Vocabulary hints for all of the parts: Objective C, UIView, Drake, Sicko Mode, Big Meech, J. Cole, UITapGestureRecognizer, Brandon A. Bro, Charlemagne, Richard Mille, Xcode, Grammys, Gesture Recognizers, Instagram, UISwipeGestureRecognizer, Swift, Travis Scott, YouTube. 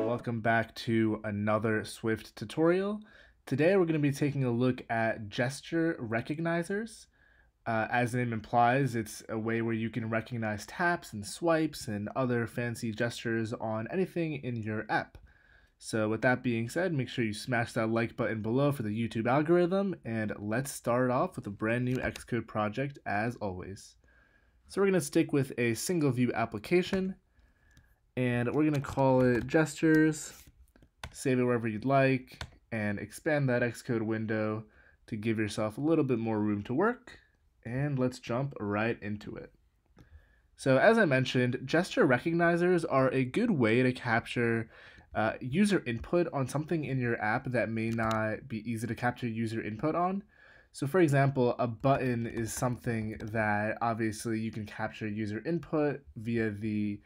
Welcome back to another Swift tutorial. Today we're going to be taking a look at gesture recognizers. As the name implies, it's a way where you can recognize taps and swipes and other fancy gestures on anything in your app. So with that being said, make sure you smash that like button below for the YouTube algorithm, and let's start off with a brand new Xcode project as always. So we're going to stick with a single view application, and we're going to call it gestures, save it wherever you'd like, and expand that Xcode window to give yourself a little bit more room to work. And let's jump right into it. So as I mentioned, gesture recognizers are a good way to capture user input on something in your app that may not be easy to capture user input on. So for example, a button is something that obviously you can capture user input via the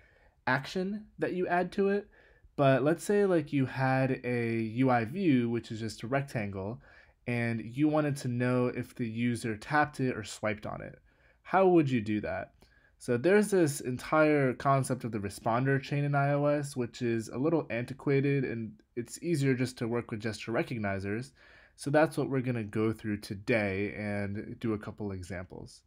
action that you add to it. But let's say like you had a UI view, which is just a rectangle, and you wanted to know if the user tapped it or swiped on it. How would you do that? So there's this entire concept of the responder chain in iOS, which is a little antiquated, and it's easier just to work with gesture recognizers. So that's what we're going to go through today and do a couple examples.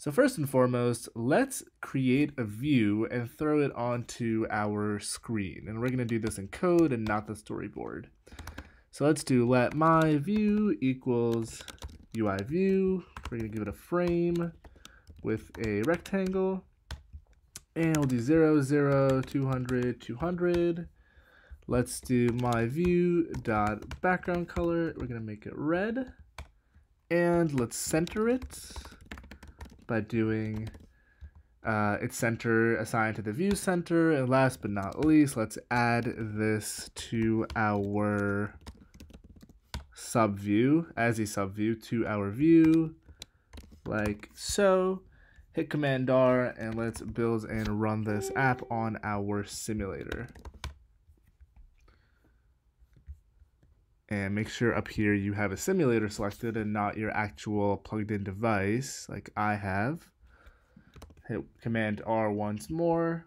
So first and foremost, let's create a view and throw it onto our screen. And we're going to do this in code and not the storyboard. So let's do let my view equals UI view. We're going to give it a frame with a rectangle, and we'll do 0, 0, 200, 200. Let's do my view dot background color. We're going to make it red, and let's center it by doing its center assigned to the view center. And last but not least, let's add this to our subview as a subview to our view, like so. Hit Command R, and let's build and run this app on our simulator. And make sure up here you have a simulator selected and not your actual plugged in device like I have. Hit Command R once more,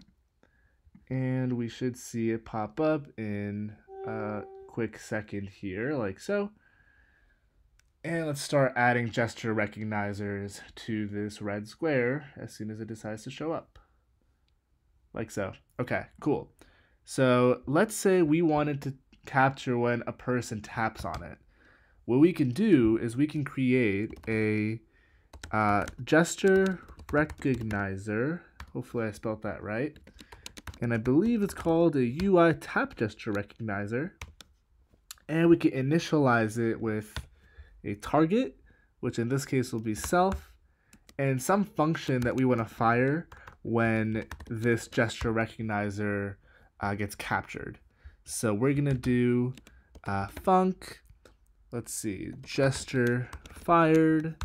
and we should see it pop up in a quick second here, like so. And let's start adding gesture recognizers to this red square as soon as it decides to show up, like so. Okay, cool. So let's say we wanted to capture when a person taps on it. What we can do is we can create a gesture recognizer. Hopefully I spelled that right. And I believe it's called a UI tap gesture recognizer. And we can initialize it with a target, which in this case will be self, and some function that we want to fire when this gesture recognizer gets captured. So we're going to do func, let's see, gesture fired,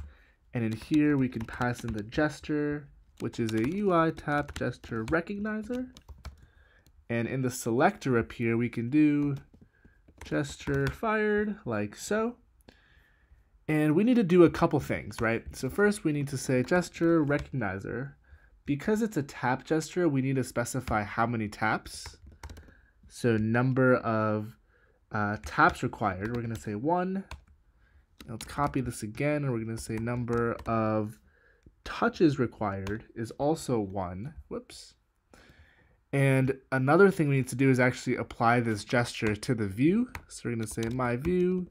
and in here we can pass in the gesture, which is a UI tap gesture recognizer. And in the selector up here, we can do gesture fired, like so. And we need to do a couple things, right? So first we need to say gesture recognizer. Because it's a tap gesture, we need to specify how many taps. So number of taps required, we're going to say 1. Let's copy this again, and we're going to say number of touches required is also 1. Whoops. And another thing we need to do is actually apply this gesture to the view. So we're going to say my view,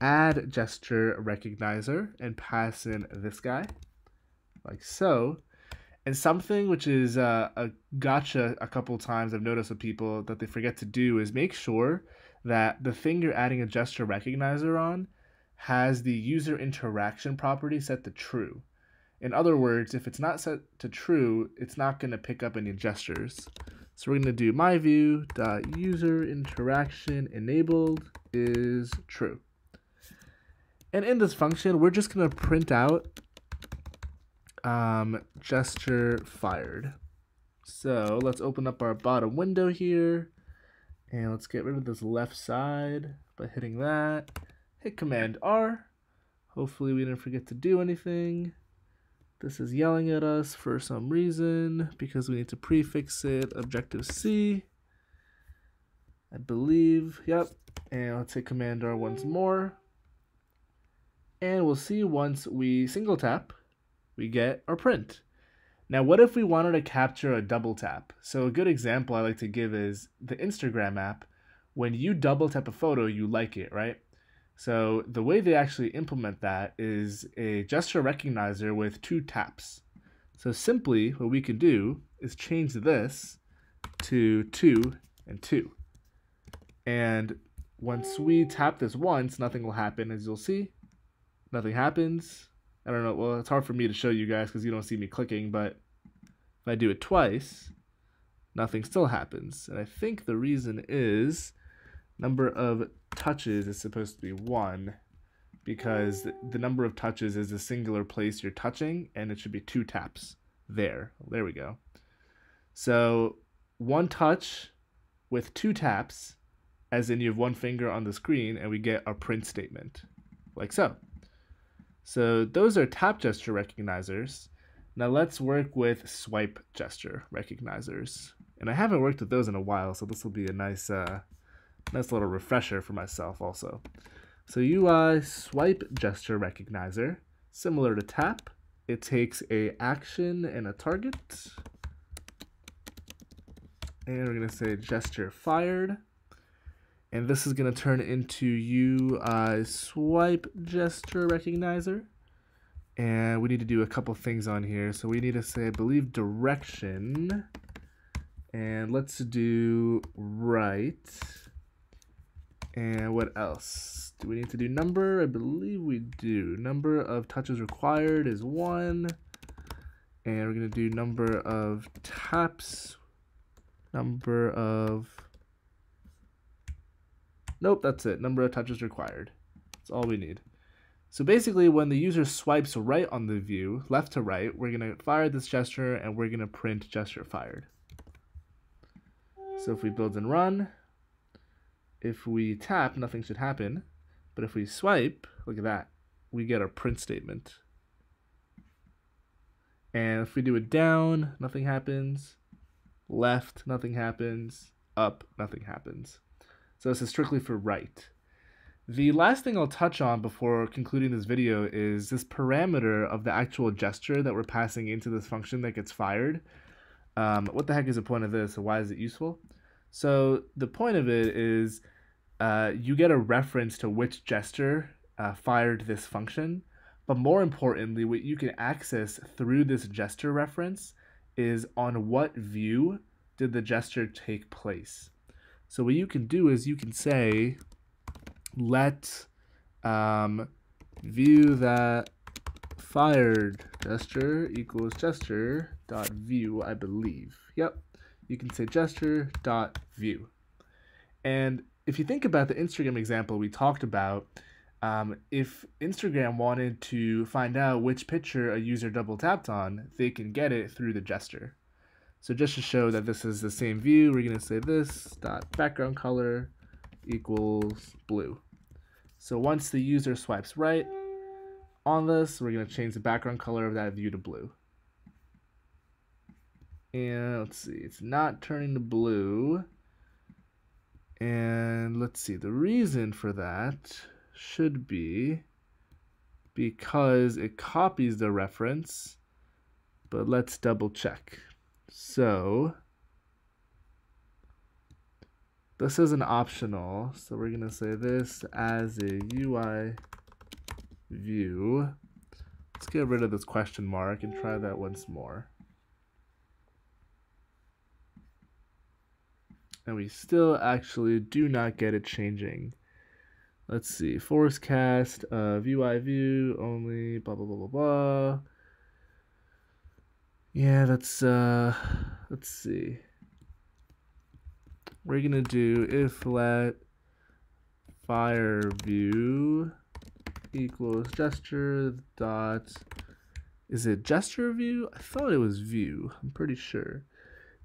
add gesture recognizer, and pass in this guy, like so. And something which is a gotcha a couple times I've noticed with people that they forget to do is make sure that the thing you're adding a gesture recognizer on has the user interaction property set to true. In other words, if it's not set to true, it's not going to pick up any gestures. So we're going to do my view dot user interaction enabled is true. And in this function, we're just going to print out gesture fired. So let's open up our bottom window here, and let's get rid of this left side by hitting that. Hit Command R. Hopefully we didn't forget to do anything. This is yelling at us for some reason because we need to prefix it Objective C, I believe. Yep. And let's hit Command R once more. And we'll see once we single tap, we get our print. Now, what if we wanted to capture a double tap? So a good example I like to give is the Instagram app. When you double tap a photo, you like it, right? So the way they actually implement that is a gesture recognizer with two taps. So simply what we can do is change this to 2 and 2. And once we tap this once, nothing will happen, as you'll see. Nothing happens. I don't know, well, it's hard for me to show you guys because you don't see me clicking, but if I do it twice, nothing still happens. And I think the reason is number of touches is supposed to be 1, because the number of touches is a singular place you're touching, and it should be 2 taps there. There we go. So 1 touch with 2 taps, as in you have 1 finger on the screen, and we get our print statement, like so. So those are tap gesture recognizers. Now let's work with swipe gesture recognizers. And I haven't worked with those in a while, so this will be a nice, nice little refresher for myself also. So UI swipe gesture recognizer, similar to tap, it takes a action and a target. And we're gonna say gesture fired. And this is going to turn into UI swipe gesture recognizer. And we need to do a couple things on here. So we need to say, I believe, direction. And let's do right. And what else? Do we need to do number? I believe we do. Number of touches required is 1. And we're going to do number of taps. Number of... Nope, that's it. Number of touches required. That's all we need. So basically, when the user swipes right on the view, left to right, we're going to fire this gesture, and we're going to print gesture fired. So if we build and run, if we tap, nothing should happen. But if we swipe, look at that. We get our print statement. And if we do it down, nothing happens. Left, nothing happens. Up, nothing happens. So this is strictly for right. The last thing I'll touch on before concluding this video is this parameter of the actual gesture that we're passing into this function that gets fired. What the heck is the point of this? Why is it useful? So the point of it is you get a reference to which gesture fired this function. But more importantly, what you can access through this gesture reference is on what view did the gesture take place. So what you can do is you can say, let view that fired gesture equals gesture dot view, I believe. Yep, you can say gesture dot view. And if you think about the Instagram example we talked about, if Instagram wanted to find out which picture a user double tapped on, they can get it through the gesture. So just to show that this is the same view, we're going to say this dot background color equals blue. So once the user swipes right on this, we're going to change the background color of that view to blue. And let's see, it's not turning to blue. And let's see, the reason for that should be because it copies the reference, but let's double check. So this isn't optional, so we're gonna say this as a UI view. Let's get rid of this question mark and try that once more. And we still actually do not get it changing. Let's see, forecast of UI view only, blah blah blah blah blah. Yeah, that's, let's see. We're gonna do if let fire view equals gesture dot, is it gesture view? I thought it was view, I'm pretty sure.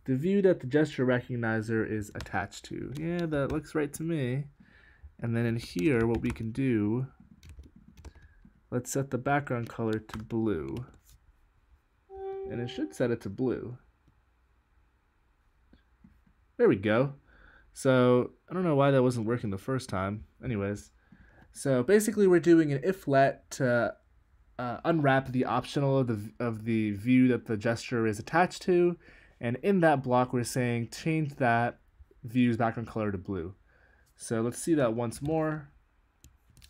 The view that the gesture recognizer is attached to. Yeah, that looks right to me. And then in here, what we can do, let's set the background color to blue. and it should set it to blue. There we go. So I don't know why that wasn't working the first time. Anyways, so basically we're doing an if-let to unwrap the optional of the view that the gesture is attached to, and in that block we're saying change that view's background color to blue. So let's see that once more.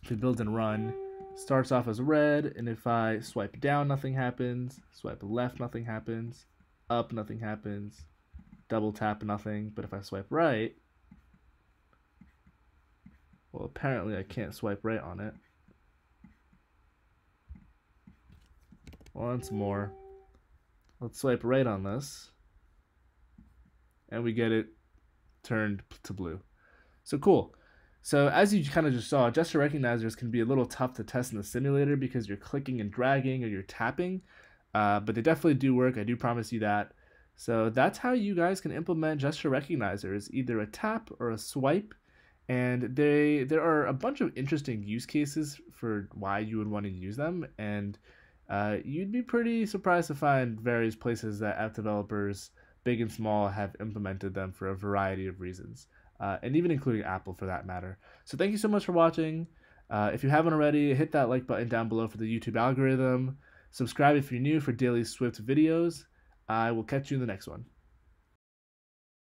If we build and run, starts off as red, and if I swipe down, nothing happens. Swipe left, nothing happens. Up, nothing happens. Double tap, nothing. But if I swipe right, well, apparently I can't swipe right on it. Once more, let's swipe right on this, and we get it turned to blue. So cool. So as you kind of just saw, gesture recognizers can be a little tough to test in the simulator because you're clicking and dragging or you're tapping, but they definitely do work. I do promise you that. So that's how you guys can implement gesture recognizers, either a tap or a swipe. And there are a bunch of interesting use cases for why you would want to use them, and you'd be pretty surprised to find various places that app developers, big and small, have implemented them for a variety of reasons, and even including Apple for that matter. So thank you so much for watching. If you haven't already, hit that like button down below for the YouTube algorithm. Subscribe if you're new for daily Swift videos. I will catch you in the next one.